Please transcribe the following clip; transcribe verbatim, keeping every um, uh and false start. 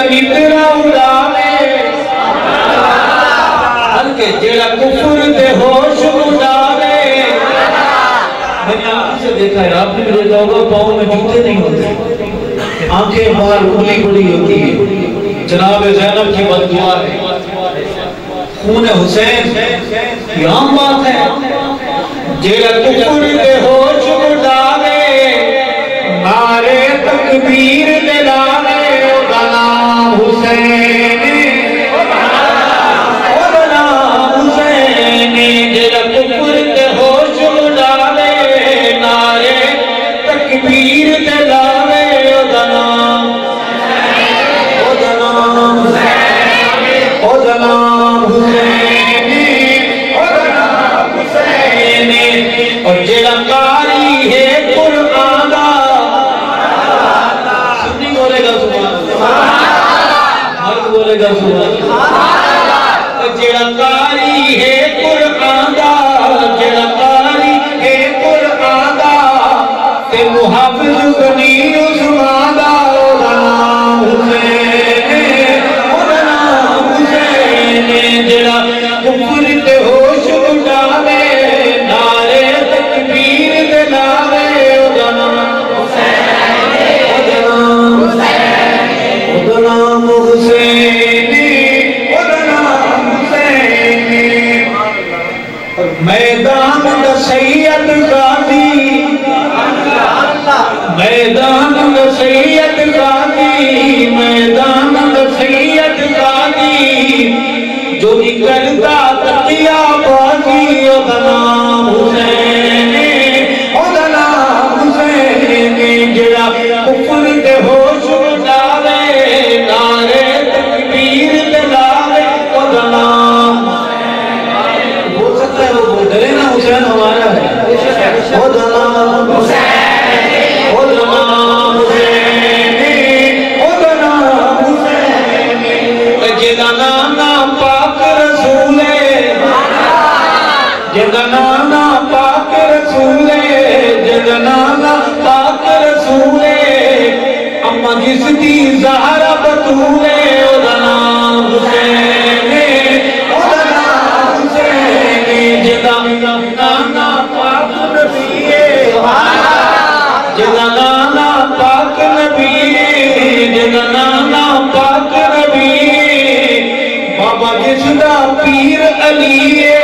जेड़ा कुफर दे होश उड़ावे मैंने आप से देखा है, आपने भी देखा होगा पाँव में जूते नहीं होते, आंखें बाहर खुली खुली होती है। जनाब ज़ैनब की बददुआ है, खून हुसैन की आम बात है। जेड़ा कुफर दे होश उड़ावे नारे तकबीर पीर अली।